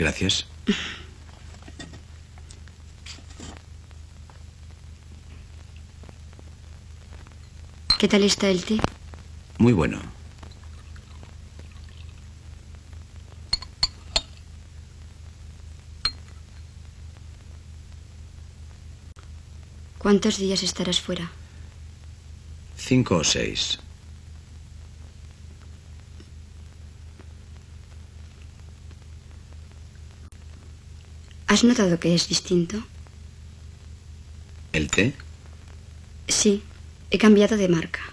Gracias. ¿Qué tal está el té? Muy bueno. ¿Cuántos días estarás fuera? 5 o 6. ¿Has notado que es distinto? ¿El té? Sí, he cambiado de marca.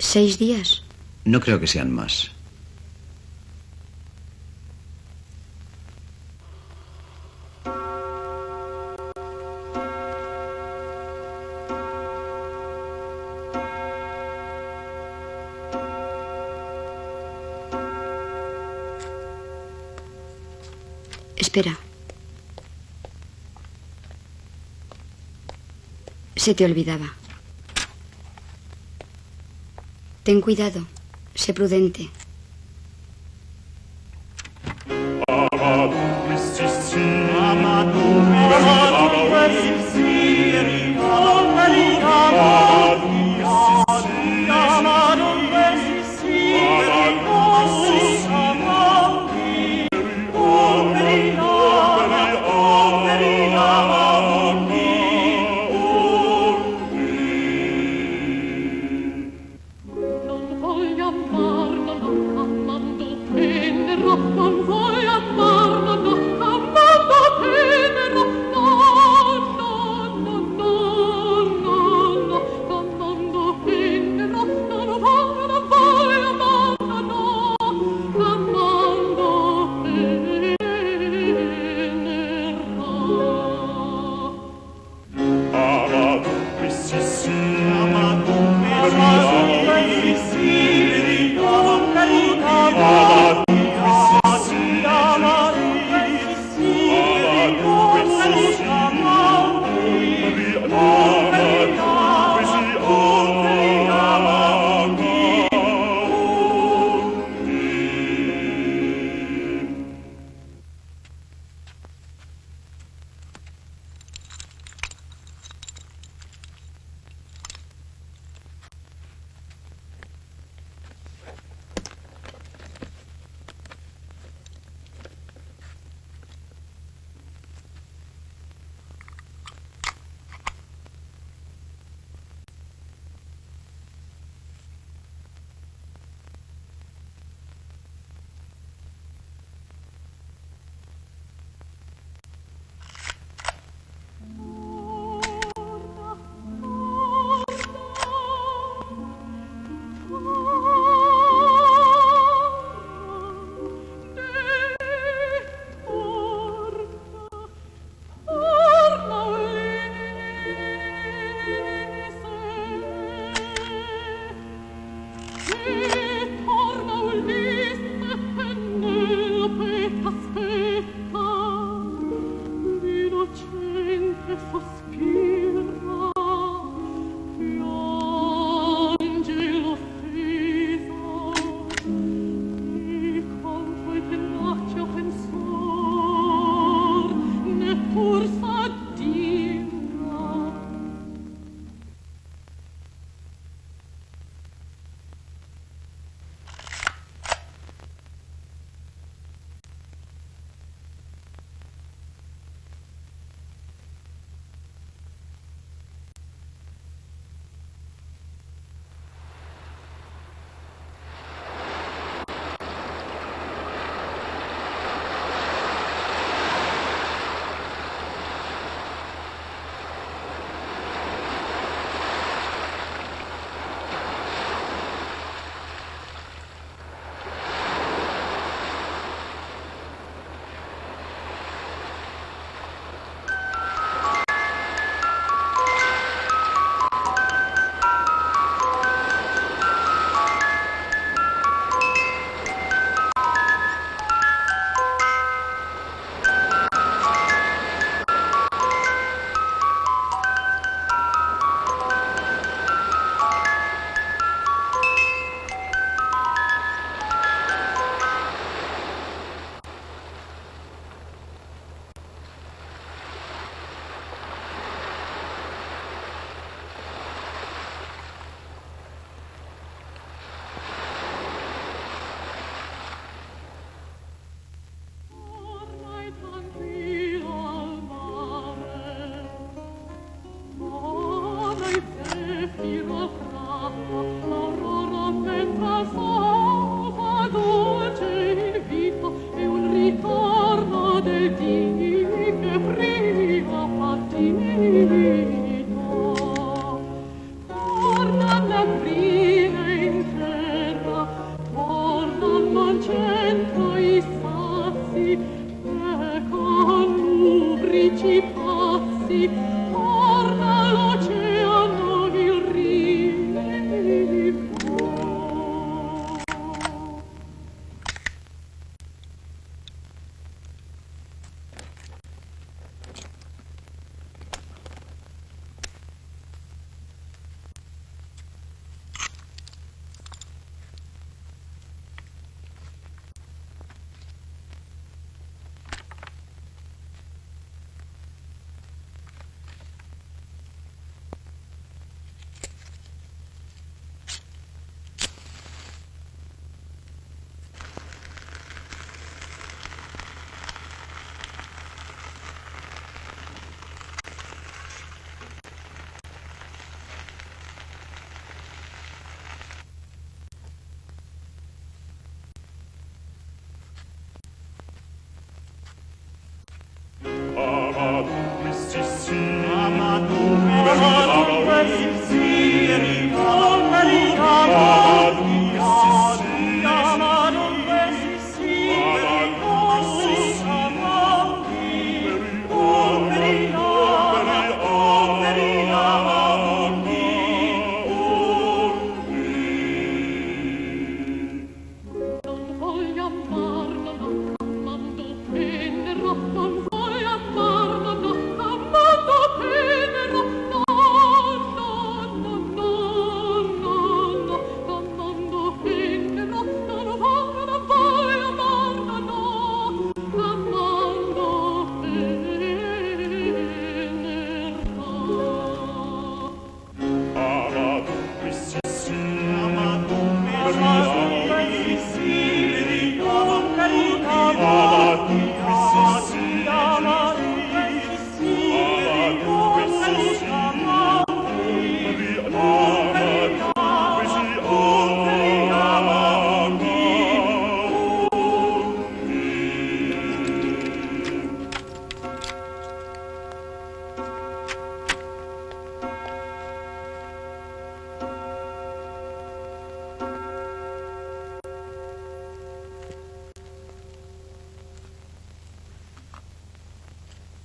6 días. No creo que sean más. Espera. Se te olvidaba. Ten cuidado. Sé prudente.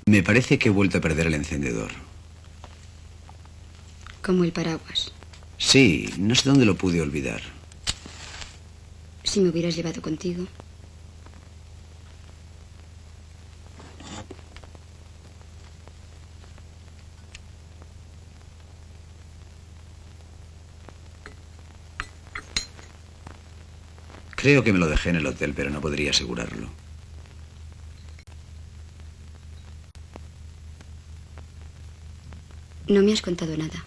Me parece que he vuelto a perder el encendedor. Como el paraguas. Sí, no sé dónde lo pude olvidar. Si me hubieras llevado contigo. Creo que me lo dejé en el hotel, pero no podría asegurarlo. No me has contado nada.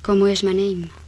¿Cómo es Mannheim?